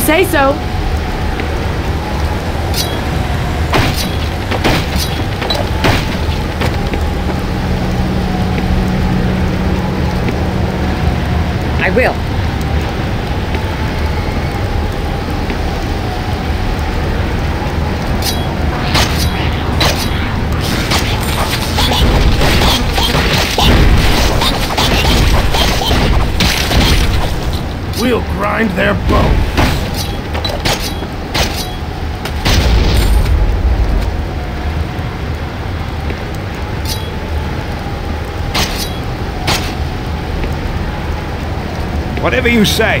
you say so. I will. We'll grind their bones. Whatever you say.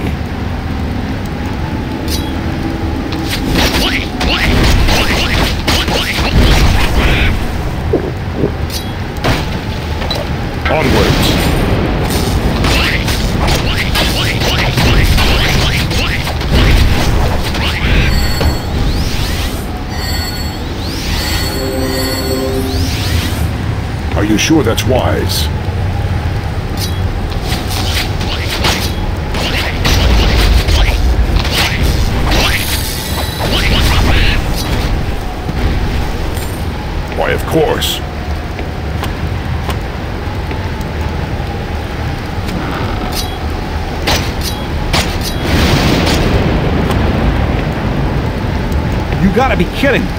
Onwards. Are you sure that's wise? Why, of course. You gotta be kidding me.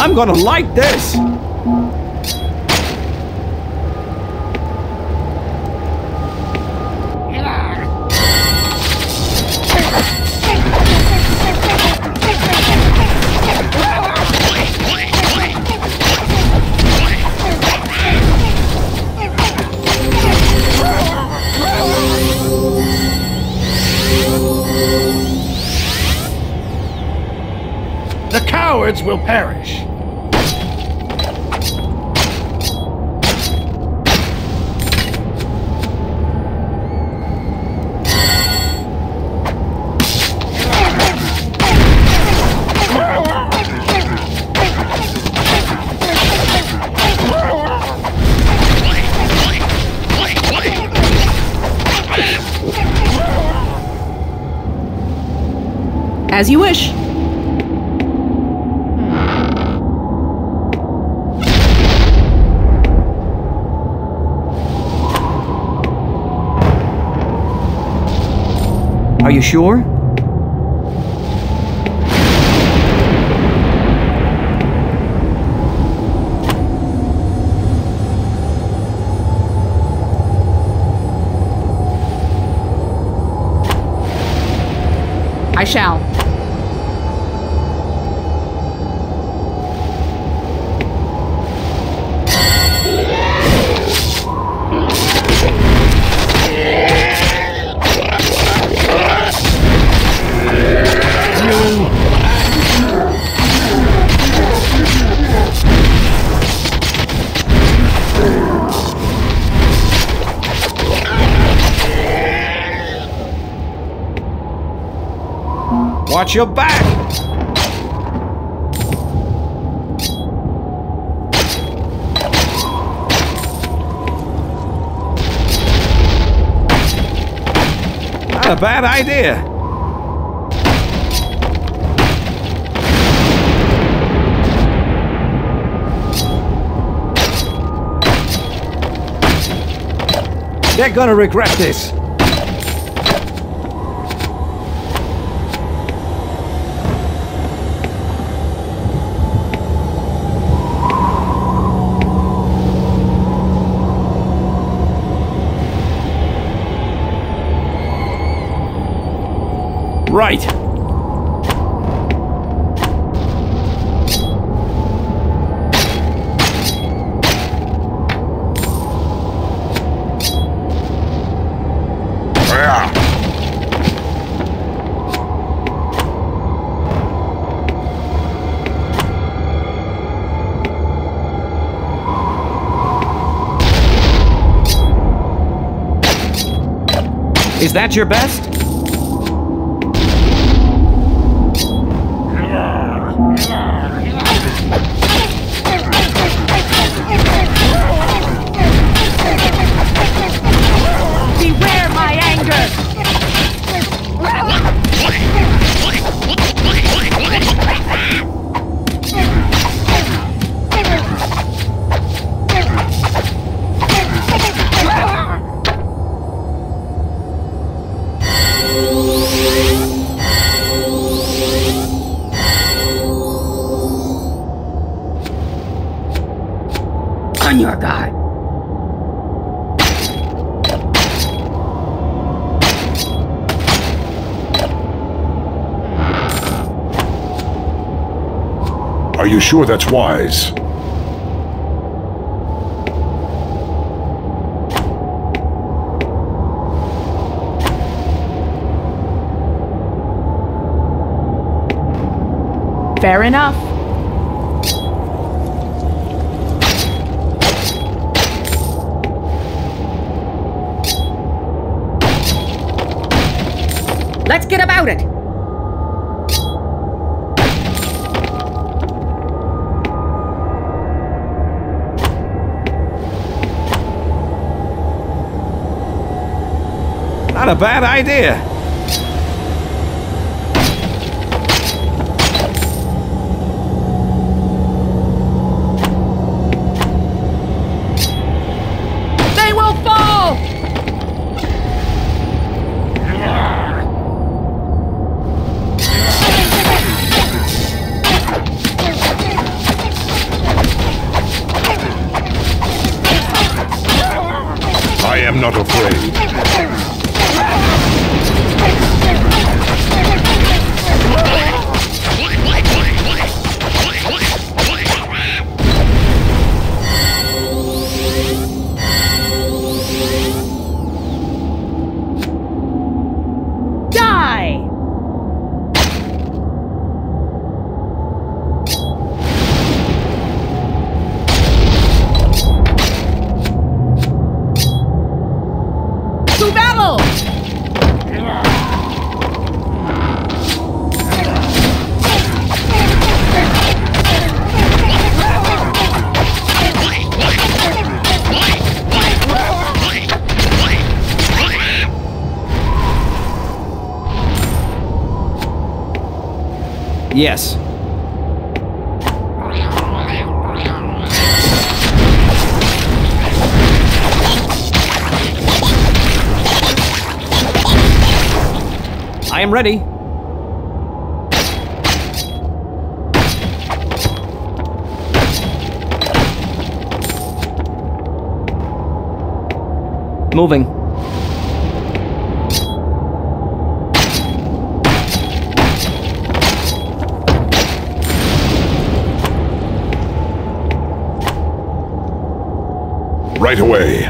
I'm gonna like this! The cowards will perish! As you wish. Are you sure? I shall. Watch your back! Not a bad idea. They're gonna regret this. Right. Is that your best? Beware my anger. Are you sure that's wise? Fair enough. Let's get about it! Not a bad idea! They will fall! I am not afraid. Yes. I am ready. Moving. Right away.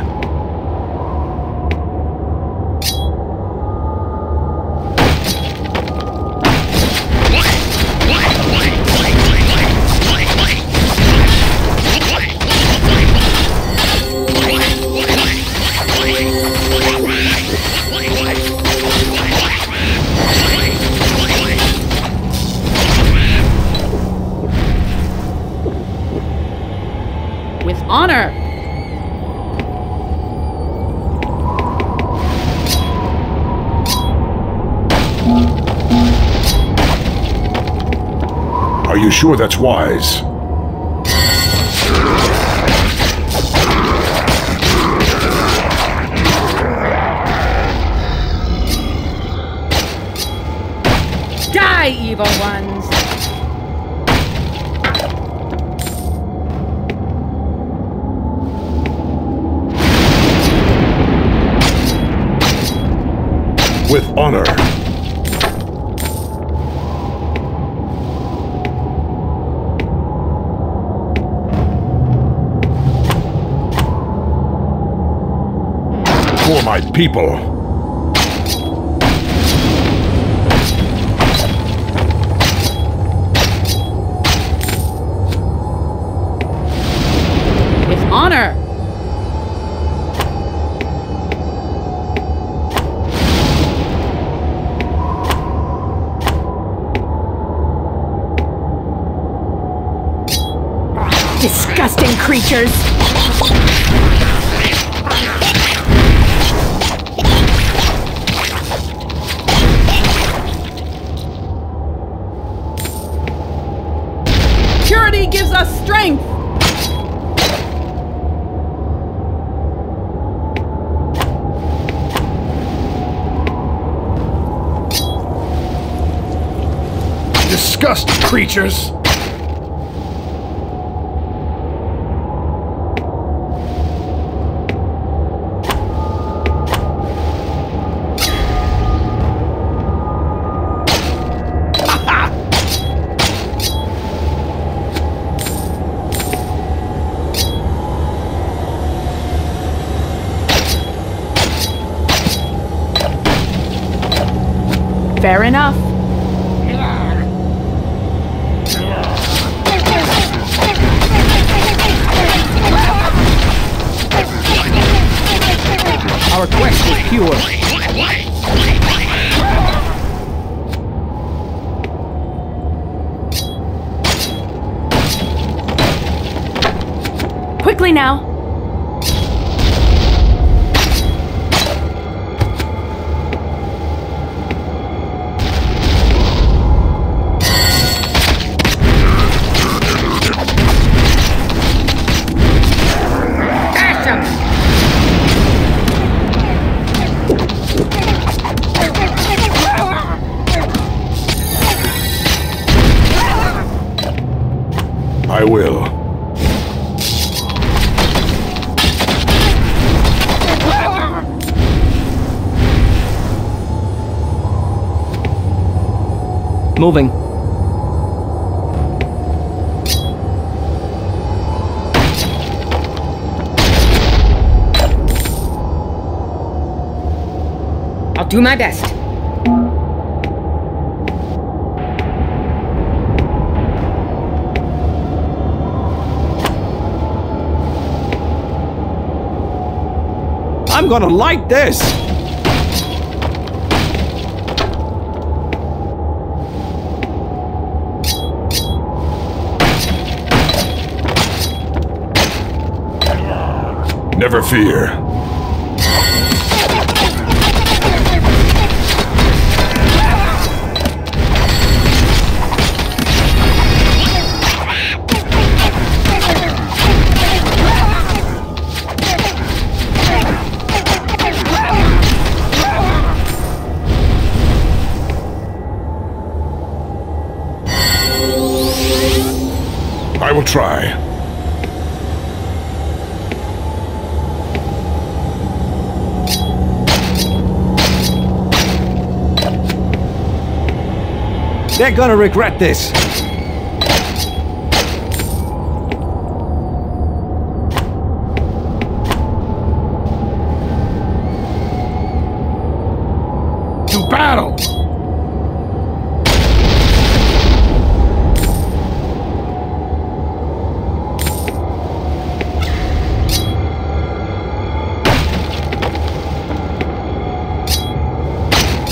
With honor. Are you sure that's wise? Die, evil ones! With honor. For my people. With honor. creatures! Purity gives us strength! Disgusting creatures! Fair enough. Our quest is pure. Quickly now. I will. Moving. I'll do my best. I'm gonna like this! Never fear. I will try. They're gonna regret this. To battle!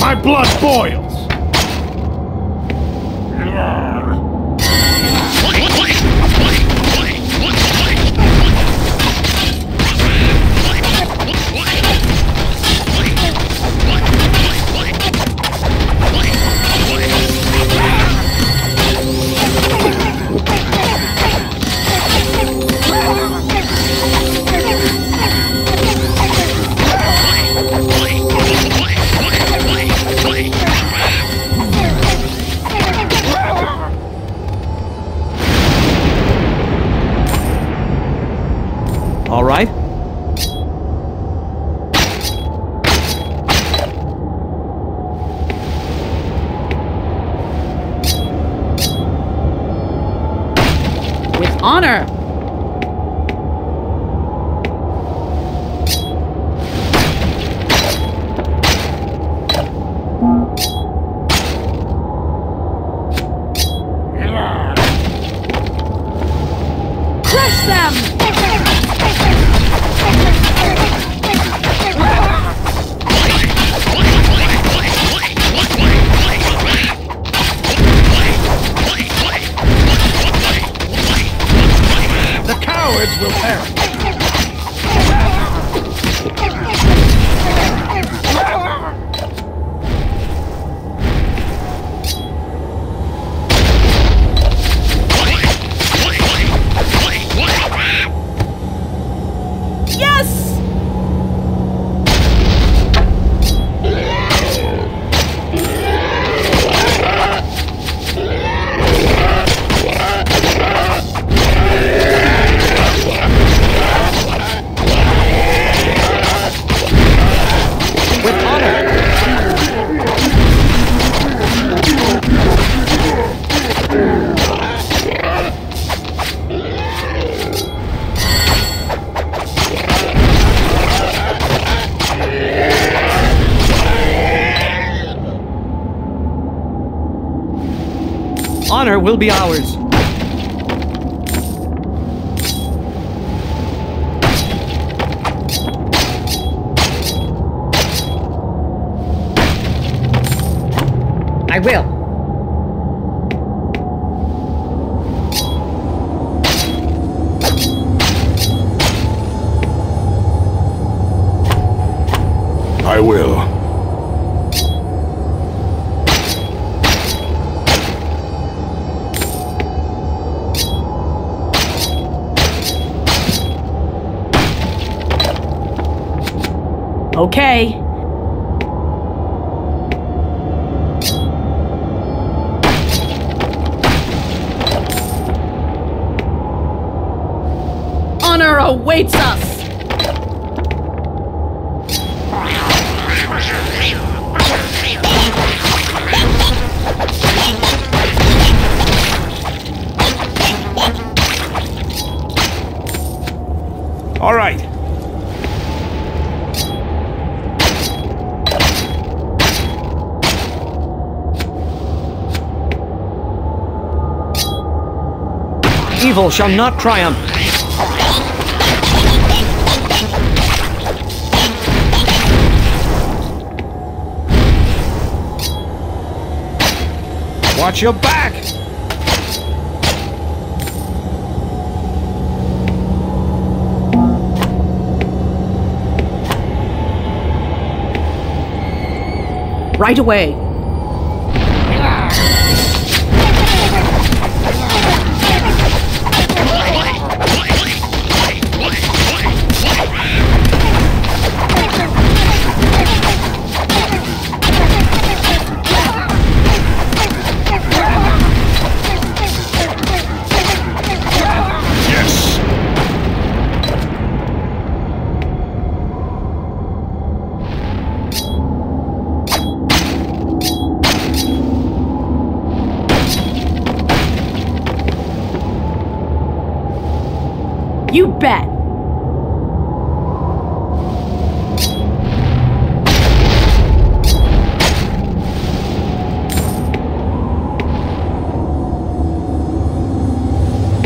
My blood boils! All right. With honor. Crush them! Yes! Honor will be ours. I will. I will. Okay. Honor awaits us. All right. Evil shall not triumph. Watch your back. Right away. You bet.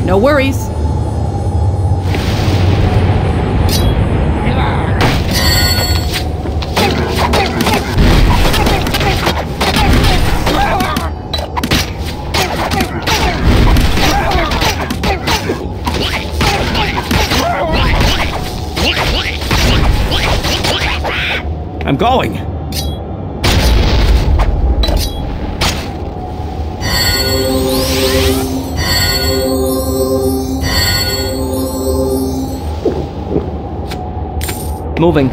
No worries. I'm going. Moving.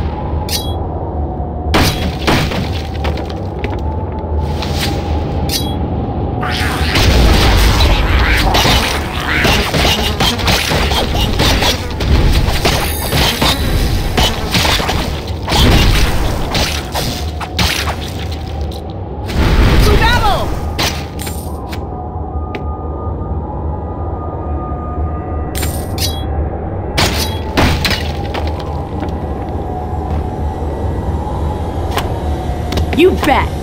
You bet.